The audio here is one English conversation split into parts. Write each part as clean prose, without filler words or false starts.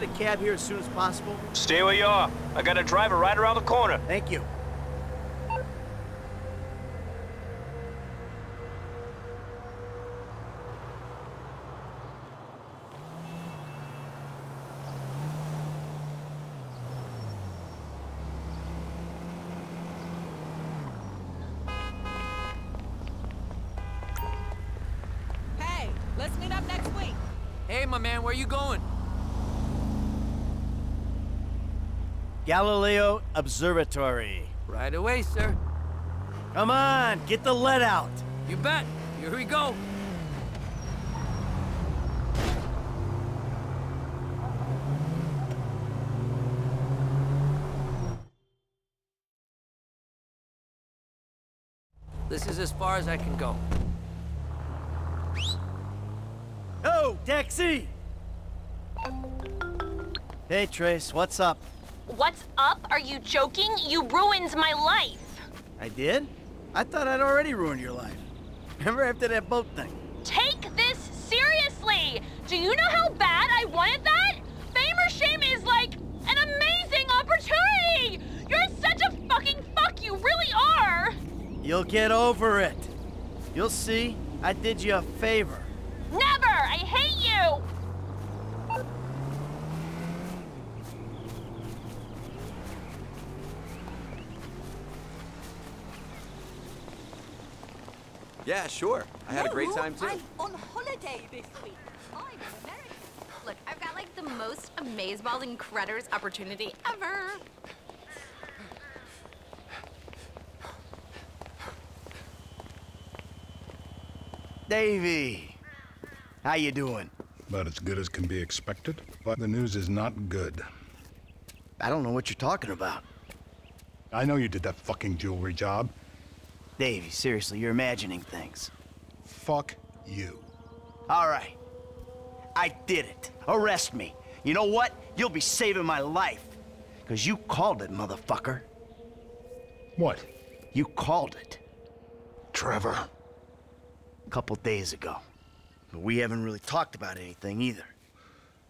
get a cab here as soon as possible? Stay where you are. I got a driver right around the corner. Thank you. Man, where you going? Galileo Observatory. Right away, sir. Come on, get the lead out. You bet. Here we go. This is as far as I can go. Taxi! Hey, Trace, what's up? What's up? Are you joking? You ruined my life! I did? I thought I'd already ruined your life. Remember after that boat thing? Take this seriously! Do you know how bad I wanted that? Fame or shame is like an amazing opportunity! You're such a fucking fuck, you really are! You'll get over it. You'll see, I did you a favor. Never! I hate you! Yeah, sure. I had a great time, too. I'm on holiday this week. I'm American. Look, I've got, like, the most amazeballs and crudders opportunity ever. Davey. How you doing? About as good as can be expected, but the news is not good. I don't know what you're talking about. I know you did that fucking jewelry job. Davey, seriously, you're imagining things. Fuck you. All right. I did it. Arrest me. You know what? You'll be saving my life. Because you called it, motherfucker. What? You called it. Trevor. A couple days ago. But we haven't really talked about anything either.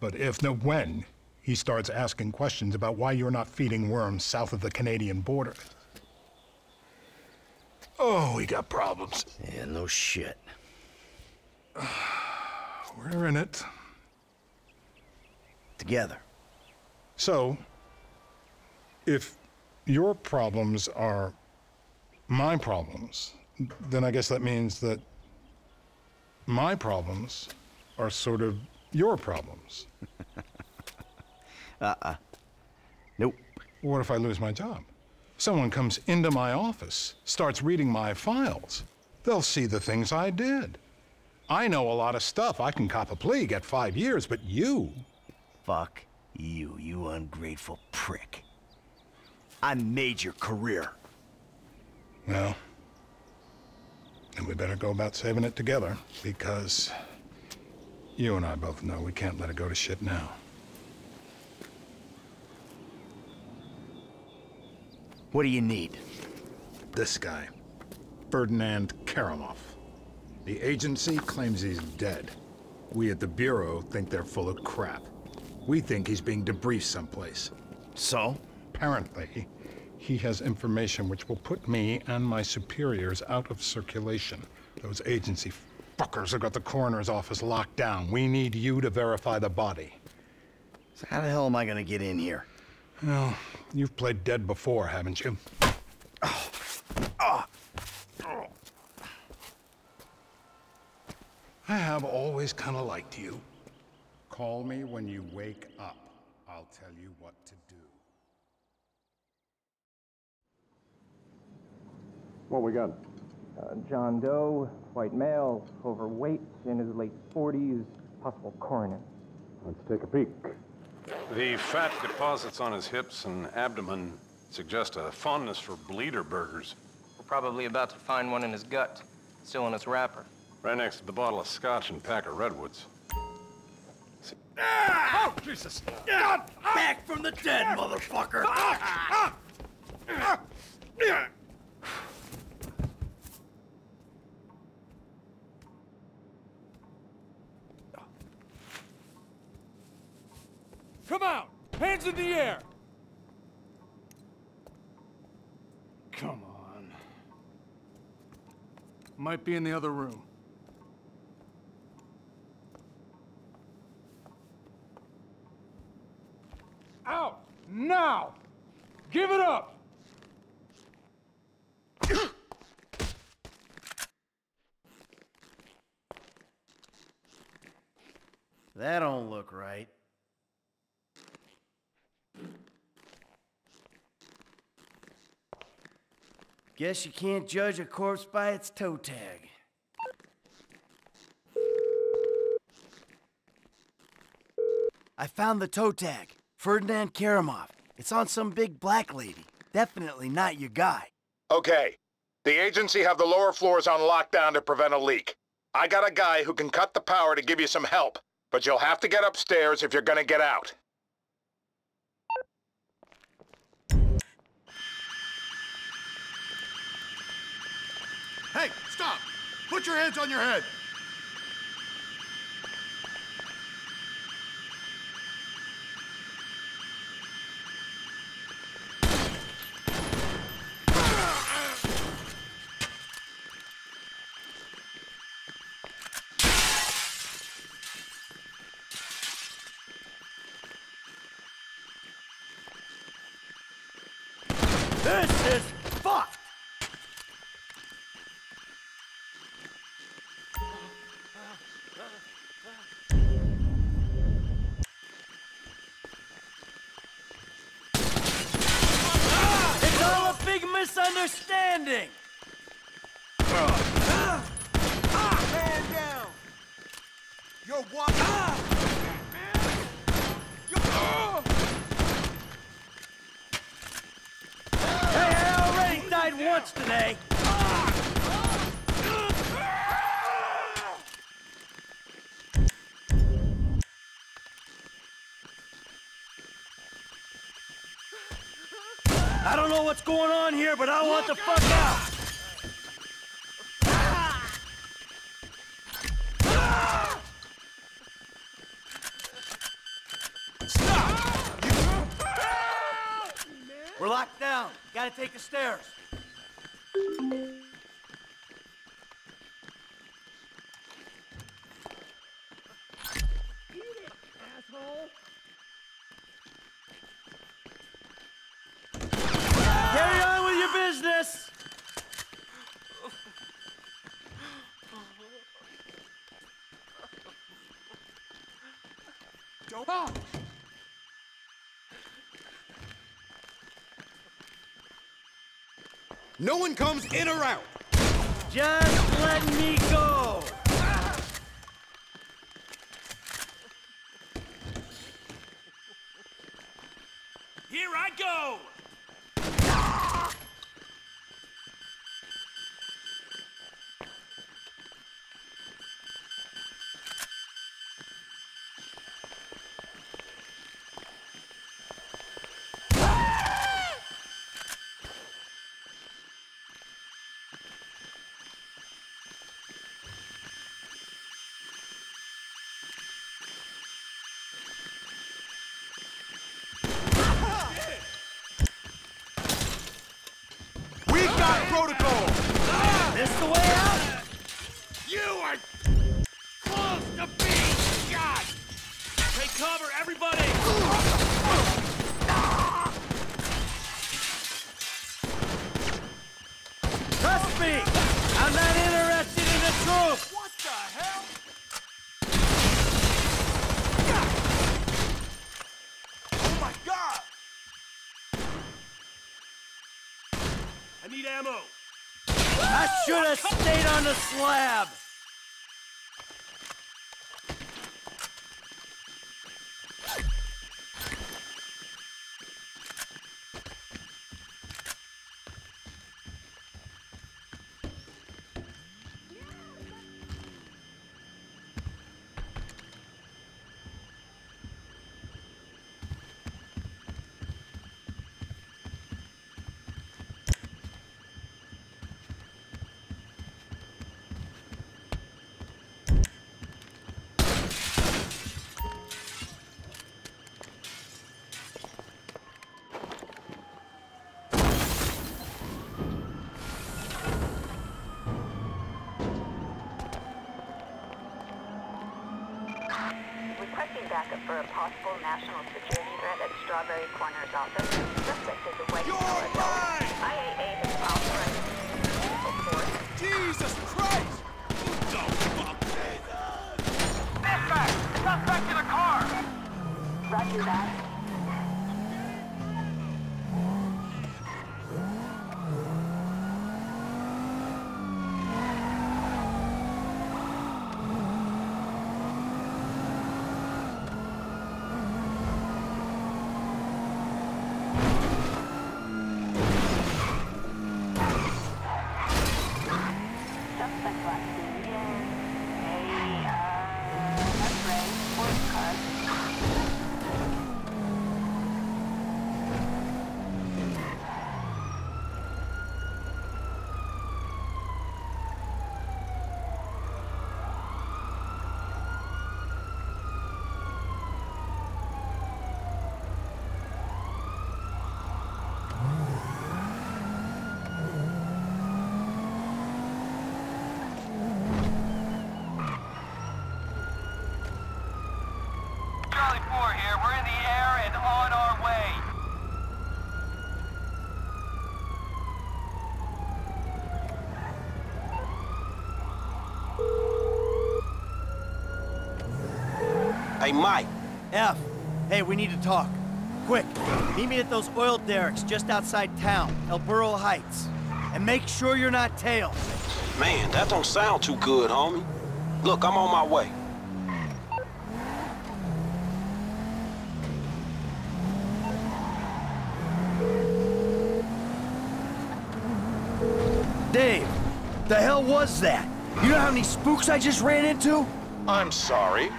But if, no, when he starts asking questions about why you're not feeding worms south of the Canadian border. Oh, we got problems. Yeah, no shit. We're in it. Together. So, if your problems are my problems, then I guess that means that my problems are sort of your problems. Nope. What if I lose my job? Someone comes into my office, starts reading my files. They'll see the things I did. I know a lot of stuff. I can cop a plea, get 5 years, but you... Fuck you, you ungrateful prick. I made your career. Well... and we better go about saving it together, because you and I both know we can't let it go to shit now. What do you need? This guy, Ferdinand Karamov. The agency claims he's dead. We at the Bureau think they're full of crap. We think he's being debriefed someplace. So? Apparently. He has information which will put me and my superiors out of circulation. Those agency fuckers have got the coroner's office locked down. We need you to verify the body. So how the hell am I gonna get in here? Well, you've played dead before, haven't you? Oh. Oh. Oh. I have always kind of liked you. Call me when you wake up. I'll tell you what to do. What we got? John Doe, white male, overweight, in his late 40s, possible coroner. Let's take a peek. The fat deposits on his hips and abdomen suggest a fondness for bleeder burgers. We're probably about to find one in his gut, still in its wrapper. Right next to the bottle of scotch and pack of redwoods. Ah! Oh, Jesus! God! Back from the dead, motherfucker! Ah! Ah! Ah! Come Hands in the air! Come on. Might be in the other room. Out! Now! Give it up! That don't look right. Guess you can't judge a corpse by its toe tag. I found the toe tag. Ferdinand Karamov. It's on some big black lady. Definitely not your guy. Okay. The agency have the lower floors on lockdown to prevent a leak. I got a guy who can cut the power to give you some help. But you'll have to get upstairs if you're gonna get out. Hey, stop! Put your hands on your head! This is fucked! It's all a big misunderstanding! Man down! You're walking! Once today. I don't know what's going on here, but I want the fuck out. Stop! We're locked down. Gotta take the stairs. Carry on with your business. Don't pop. No one comes in or out. Just let me go. Here I go. Protocol! This the way out? You are close to being shot! Take cover, everybody! Trust me! I'm not interested in the truth! What the hell? Oh my God! I need ammo! I should have stayed on the slab! backup for a possible national security threat at Strawberry Corner's office. Suspect is a white male adult. IAA has authorized. Jesus Christ! Who the fuck? Dispatch! Suspect in a car! Roger that. Hey, Mike. F. Hey, we need to talk. Quick. Meet me at those oil derricks just outside town, El Burro Heights. And make sure you're not tailed. Man, that don't sound too good, homie. Look, I'm on my way. Dave, the hell was that? You know how many spooks I just ran into? I'm sorry.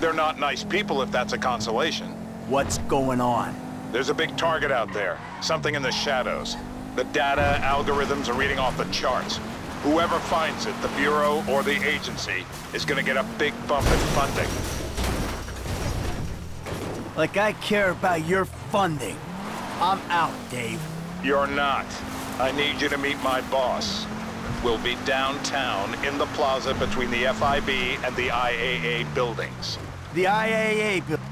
They're not nice people, if that's a consolation. What's going on? There's a big target out there. Something in the shadows. The data algorithms are reading off the charts. Whoever finds it, the Bureau or the agency, is gonna get a big bump in funding. Like I care about your funding. I'm out, Dave. You're not. I need you to meet my boss. We'll be downtown in the plaza between the FIB and the IAA buildings. The IAA building.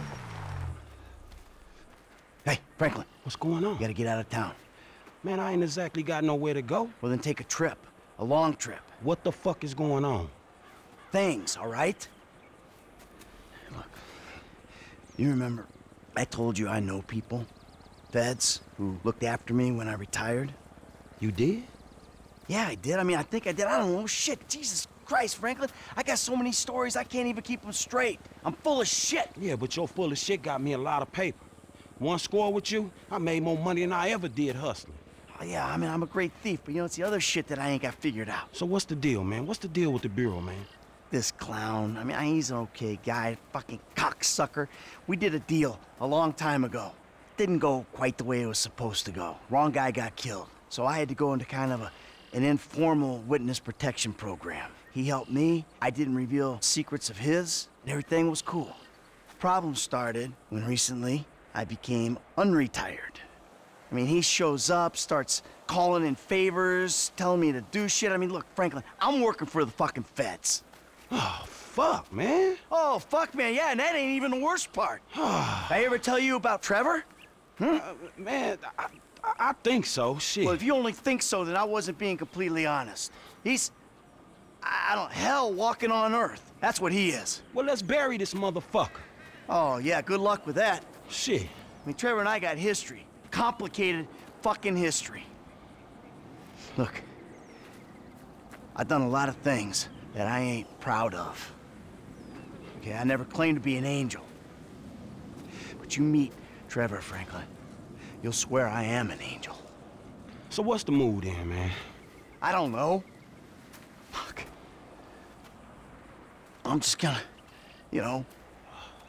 Hey, Franklin. What's going on? You gotta get out of town. Man, I ain't exactly got nowhere to go. Well, then take a trip. A long trip. What the fuck is going on? Things, all right? Look, you remember I told you I know people? Feds who looked after me when I retired? You did? Yeah, I did. I mean, I think I did. I don't know. Shit, Jesus Christ, Franklin. I got so many stories, I can't even keep them straight. I'm full of shit. Yeah, but your full of shit got me a lot of paper. One score with you, I made more money than I ever did hustling. Oh, yeah, I mean, I'm a great thief, but you know, it's the other shit that I ain't got figured out. So what's the deal, man? What's the deal with the Bureau, man? This clown. I mean, he's an okay guy, fucking cocksucker. We did a deal a long time ago. Didn't go quite the way it was supposed to go. Wrong guy got killed. So I had to go into kind of an informal witness protection program. He helped me, I didn't reveal secrets of his, and everything was cool. The problem started when recently I became unretired. I mean, he shows up, starts calling in favors, telling me to do shit. I mean, look, Franklin, I'm working for the fucking feds. Oh, fuck, man. Oh, fuck, man, yeah, and that ain't even the worst part. Did I ever tell you about Trevor? Hmm? Man, I think so, shit. Well, if you only think so, then I wasn't being completely honest. He's, I don't, hell walking on earth. That's what he is. Well, let's bury this motherfucker. Oh, yeah, good luck with that. Shit. I mean, Trevor and I got history. Complicated fucking history. Look, I've done a lot of things that I ain't proud of. Okay, I never claimed to be an angel. But you meet Trevor, Franklin. You'll swear I am an angel. So what's the mood in, man? I don't know. Fuck. I'm just gonna, you know,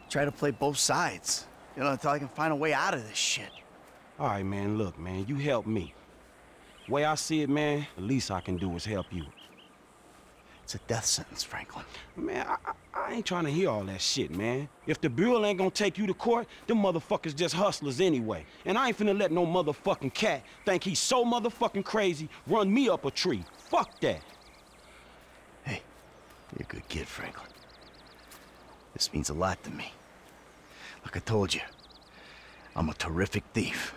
try to play both sides. You know, until I can find a way out of this shit. All right, man, look, man, you help me. The way I see it, man, the least I can do is help you. It's a death sentence, Franklin. Man, I ain't trying to hear all that shit, man. If the Bureau ain't gonna take you to court, them motherfuckers just hustlers anyway. And I ain't finna let no motherfucking cat think he's so motherfucking crazy, run me up a tree. Fuck that. Hey, you're a good kid, Franklin. This means a lot to me. Like I told you, I'm a terrific thief.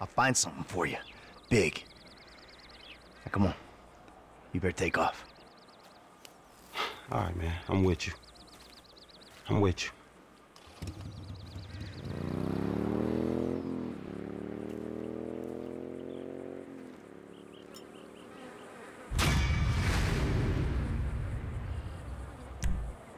I'll find something for you. Big. Now, come on. You better take off. All right, man. I'm with you.